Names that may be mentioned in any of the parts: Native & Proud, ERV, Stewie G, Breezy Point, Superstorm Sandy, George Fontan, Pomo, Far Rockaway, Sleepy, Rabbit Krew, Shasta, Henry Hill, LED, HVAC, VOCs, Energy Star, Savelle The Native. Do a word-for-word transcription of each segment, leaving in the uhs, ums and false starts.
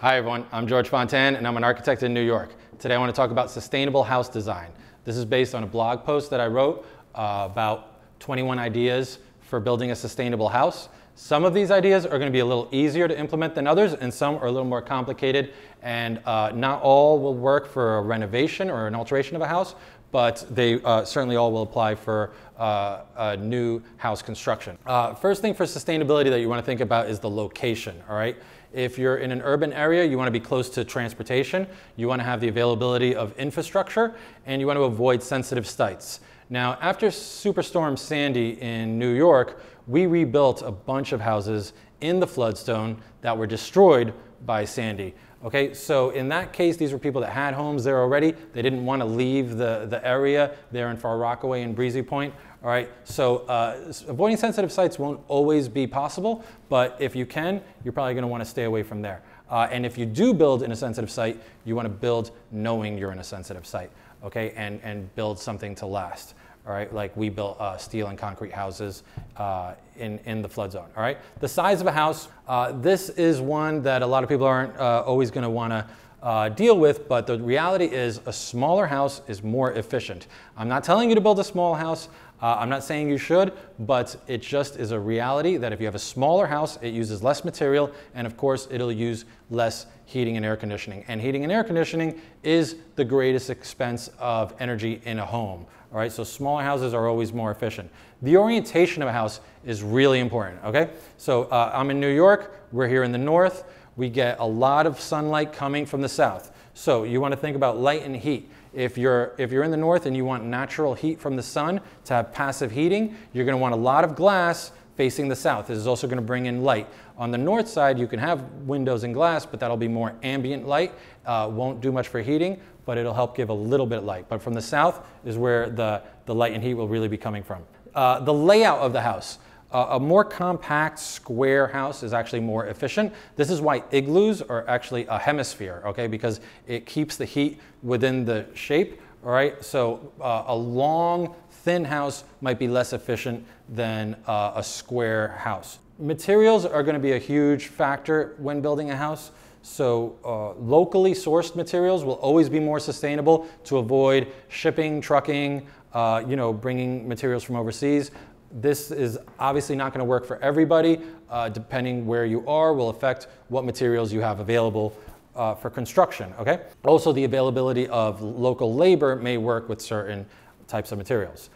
Hi everyone, I'm George Fontan and I'm an architect in New York. Today I want to talk about sustainable house design. This is based on a blog post that I wrote uh, about twenty-one ideas for building a sustainable house. Some of these ideas are going to be a little easier to implement than others, and some are a little more complicated, and uh, not all will work for a renovation or an alteration of a house, but they uh, certainly all will apply for uh, a new house construction. Uh, first thing for sustainability that you want to think about is the location, all right? If you're in an urban area, you want to be close to transportation, you want to have the availability of infrastructure, and you want to avoid sensitive sites. Now, after Superstorm Sandy in New York, we rebuilt a bunch of houses in the floodstone that were destroyed by Sandy. Okay, so in that case, these were people that had homes there already. They didn't want to leave the, the area there in Far Rockaway and Breezy Point. All right, so uh, avoiding sensitive sites won't always be possible, but if you can, you're probably going to want to stay away from there. Uh, and if you do build in a sensitive site, you want to build knowing you're in a sensitive site, okay, and, and build something to last. All right, like we built uh, steel and concrete houses uh, in, in the flood zone, all right? The size of a house, uh, this is one that a lot of people aren't uh, always gonna wanna uh, deal with, but the reality is a smaller house is more efficient. I'm not telling you to build a small house, uh, I'm not saying you should, but it just is a reality that if you have a smaller house, it uses less material, and of course, it'll use less heating and air conditioning. And heating and air conditioning is the greatest expense of energy in a home. All right, so smaller houses are always more efficient. The orientation of a house is really important, okay? So uh, I'm in New York, we're here in the north, we get a lot of sunlight coming from the south. So you wanna think about light and heat. If you're, if you're in the north and you want natural heat from the sun to have passive heating, you're gonna want a lot of glass facing the south. This is also gonna bring in light. On the north side, you can have windows and glass, but that'll be more ambient light, uh, won't do much for heating, but it'll help give a little bit of light. But from the south is where the, the light and heat will really be coming from. Uh, the layout of the house. Uh, a more compact square house is actually more efficient. This is why igloos are actually a hemisphere, okay? Because it keeps the heat within the shape, all right? So uh, a long, thin house might be less efficient than uh, a square house. Materials are gonna be a huge factor when building a house. So uh, locally sourced materials will always be more sustainable to avoid shipping, trucking, uh, you know, bringing materials from overseas. This is obviously not going to work for everybody. Uh, depending where you are will affect what materials you have available uh, for construction, okay? Also, the availability of local labor may work with certain types of materials.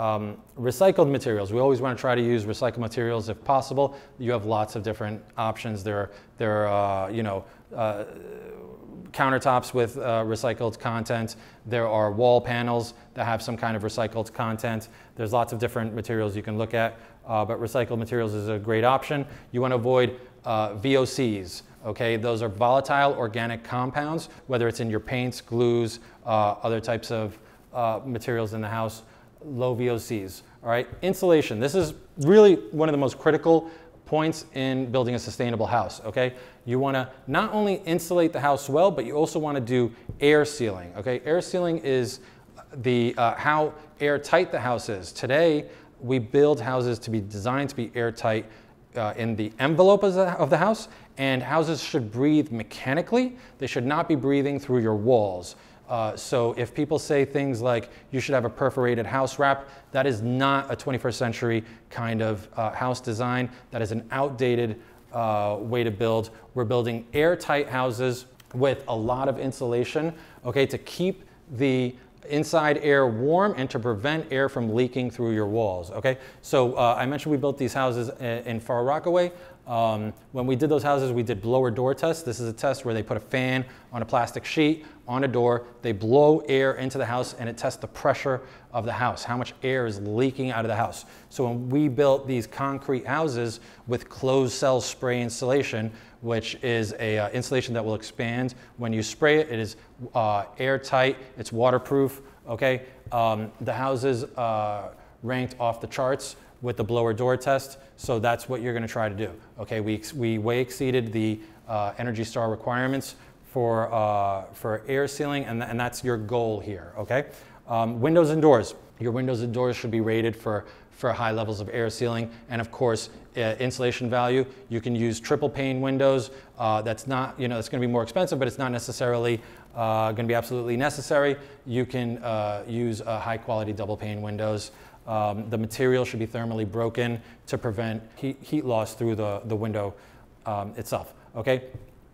Um, recycled materials. We always want to try to use recycled materials if possible. You have lots of different options. There are, there are uh, you know, uh, countertops with uh, recycled content. There are wall panels that have some kind of recycled content. There's lots of different materials you can look at, uh, but recycled materials is a great option. You want to avoid uh, V O Cs. Okay, those are volatile organic compounds, whether it's in your paints, glues, uh, other types of uh, materials in the house. Low V O Cs, all right? Insulation, this is really one of the most critical points in building a sustainable house, okay? You wanna not only insulate the house well, but you also wanna do air sealing, okay? Air sealing is the, uh, how airtight the house is. Today, we build houses to be designed to be airtight uh, in the envelope of the, of the house, and houses should breathe mechanically. They should not be breathing through your walls. Uh, so if people say things like, you should have a perforated house wrap, that is not a twenty-first century kind of uh, house design. That is an outdated uh, way to build. We're building airtight houses with a lot of insulation, okay, to keep the inside air warm and to prevent air from leaking through your walls, okay? So uh, I mentioned we built these houses in Far Rockaway. Um, when we did those houses, we did blower door tests. This is a test where they put a fan on a plastic sheet on a door, they blow air into the house and it tests the pressure of the house, how much air is leaking out of the house. So when we built these concrete houses with closed cell spray insulation, which is a uh, insulation that will expand when you spray it, it is uh, airtight, it's waterproof, okay? Um, the houses uh, ranked off the charts with the blower door test, so that's what you're gonna try to do. Okay, we, we way exceeded the uh, Energy Star requirements for, uh, for air sealing, and, th and that's your goal here, okay? Um, windows and doors. Your windows and doors should be rated for for high levels of air sealing. And of course, uh, insulation value, you can use triple pane windows. Uh, that's not, you know, it's going to be more expensive, but it's not necessarily uh, going to be absolutely necessary. You can uh, use uh, high quality double pane windows. Um, the material should be thermally broken to prevent heat, heat loss through the, the window um, itself, okay?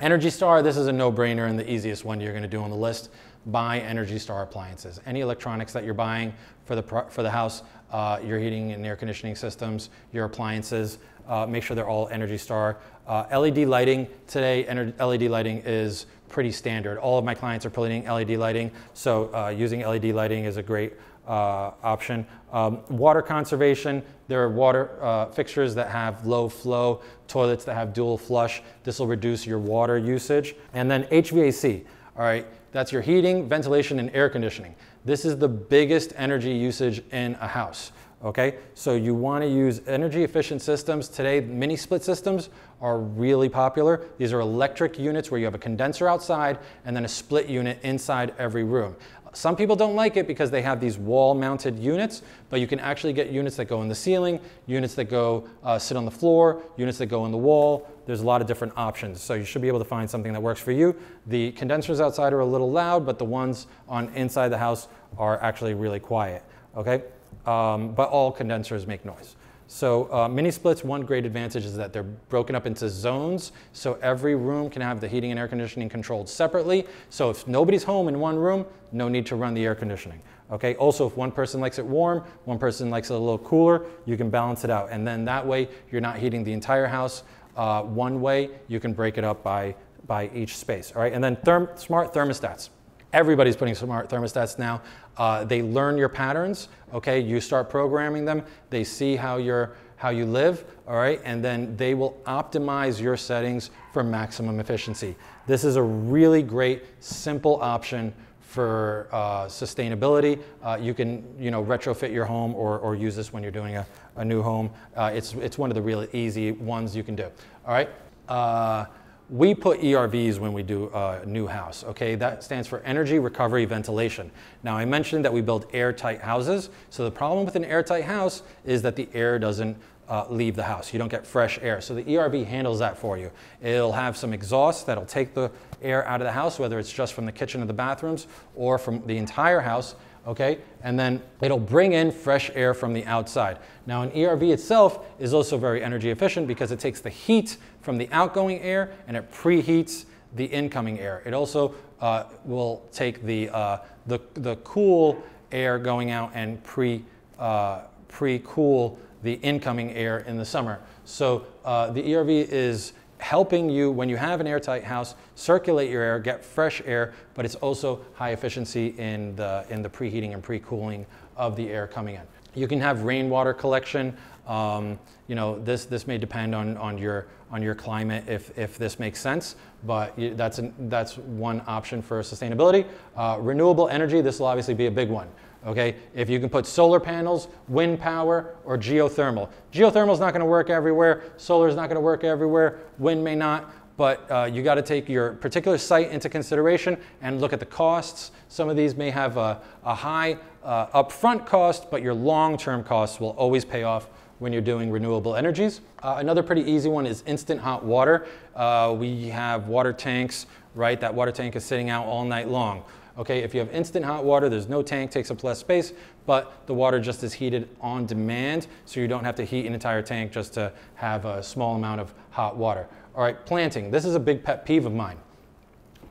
Energy Star, this is a no-brainer and the easiest one you're going to do on the list. Buy Energy Star appliances. Any electronics that you're buying for the, for the house, uh, your heating and air conditioning systems, your appliances, uh, make sure they're all Energy Star. Uh, L E D lighting today, L E D lighting is pretty standard. All of my clients are putting L E D lighting, so uh, using L E D lighting is a great uh, option. Um, water conservation, there are water uh, fixtures that have low flow, toilets that have dual flush. This will reduce your water usage. And then H V A C, all right, that's your heating, ventilation, and air conditioning. This is the biggest energy usage in a house, okay? So you wanna use energy efficient systems. Today, mini split systems are really popular. These are electric units where you have a condenser outside and then a split unit inside every room. Some people don't like it because they have these wall-mounted units, but you can actually get units that go in the ceiling, units that go uh, sit on the floor, units that go in the wall. There's a lot of different options, so you should be able to find something that works for you. The condensers outside are a little loud, but the ones on inside the house are actually really quiet, okay? Um, but all condensers make noise. So uh, mini splits, one great advantage is that they're broken up into zones, so every room can have the heating and air conditioning controlled separately. So if nobody's home in one room, no need to run the air conditioning. Okay, also if one person likes it warm, one person likes it a little cooler, you can balance it out. And then that way, you're not heating the entire house uh, one way, you can break it up by, by each space, all right? And then therm- smart thermostats. Everybody's putting smart thermostats now. Uh, they learn your patterns, okay? You start programming them. They see how, you're, how you live, all right? And then they will optimize your settings for maximum efficiency. This is a really great, simple option for uh, sustainability. Uh, you can you know, retrofit your home or, or use this when you're doing a, a new home. Uh, it's, it's one of the really easy ones you can do, all right? Uh, We put E R Vs when we do a new house, okay? That stands for Energy Recovery Ventilation. Now, I mentioned that we build airtight houses. So the problem with an airtight house is that the air doesn't uh, leave the house. You don't get fresh air. So the E R V handles that for you. It'll have some exhaust that'll take the air out of the house, whether it's just from the kitchen or the bathrooms or from the entire house, okay? And then it'll bring in fresh air from the outside. Now an E R V itself is also very energy efficient because it takes the heat from the outgoing air and it preheats the incoming air. It also uh, will take the, uh, the, the cool air going out and pre, uh, pre-cool the incoming air in the summer. So uh, the E R V is helping you, when you have an airtight house, circulate your air, get fresh air, but it's also high efficiency in the, in the preheating and pre-cooling of the air coming in. You can have rainwater collection. Um, you know, this, this may depend on, on, your, on your climate if, if this makes sense, but that's, an, that's one option for sustainability. Uh, renewable energy, this will obviously be a big one. Okay, if you can put solar panels, wind power, or geothermal. Geothermal is not going to work everywhere. Solar is not going to work everywhere. Wind may not, but uh, you got to take your particular site into consideration and look at the costs. Some of these may have a, a high uh, upfront cost, but your long-term costs will always pay off when you're doing renewable energies. Uh, another pretty easy one is instant hot water. Uh, we have water tanks, right? That water tank is sitting out all night long. Okay, if you have instant hot water, there's no tank, takes up less space, but the water just is heated on demand, so you don't have to heat an entire tank just to have a small amount of hot water. All right, planting. This is a big pet peeve of mine.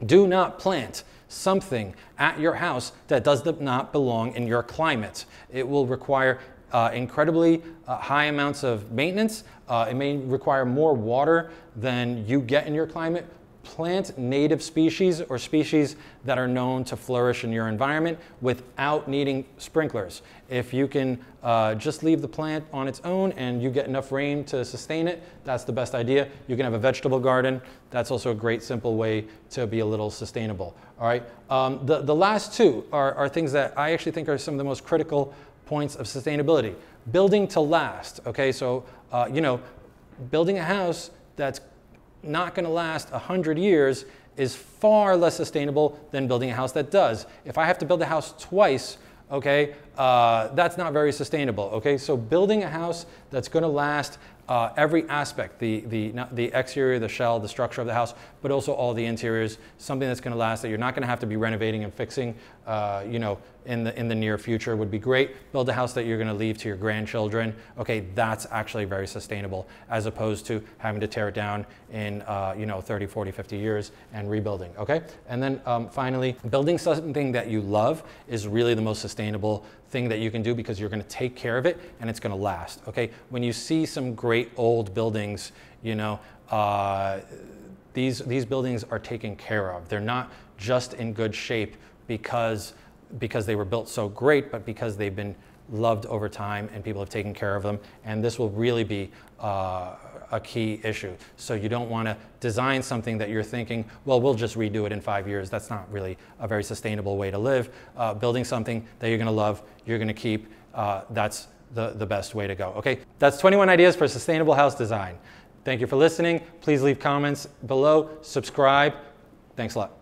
Do not plant something at your house that does not belong in your climate. It will require Uh, incredibly uh, high amounts of maintenance. Uh, it may require more water than you get in your climate. Plant native species or species that are known to flourish in your environment without needing sprinklers. If you can uh, just leave the plant on its own and you get enough rain to sustain it, that's the best idea. You can have a vegetable garden. That's also a great simple way to be a little sustainable. All right. Um, the, the last two are, are things that I actually think are some of the most critical points of sustainability. Building to last, okay? So, uh, you know, building a house that's not gonna last one hundred years is far less sustainable than building a house that does. If I have to build a house twice, okay? Uh, that's not very sustainable, okay? So building a house that's gonna last uh, every aspect, the, the, not the exterior, the shell, the structure of the house, but also all the interiors, something that's gonna last that you're not gonna have to be renovating and fixing, uh, you know, in the, in the near future would be great. Build a house that you're gonna leave to your grandchildren, okay? That's actually very sustainable as opposed to having to tear it down in, uh, you know, thirty, forty, fifty years and rebuilding, okay? And then um, finally, building something that you love is really the most sustainable thing that you can do because you're gonna take care of it and it's gonna last, okay? When you see some great old buildings, you know, uh, these, these buildings are taken care of. They're not just in good shape because, because they were built so great, but because they've been loved over time and people have taken care of them. And this will really be uh, a key issue. So you don't wanna design something that you're thinking, well, we'll just redo it in five years. That's not really a very sustainable way to live. Uh, building something that you're gonna love, you're gonna keep, uh, that's the, the best way to go, okay? That's twenty-one ideas for sustainable house design. Thank you for listening. Please leave comments below, subscribe. Thanks a lot.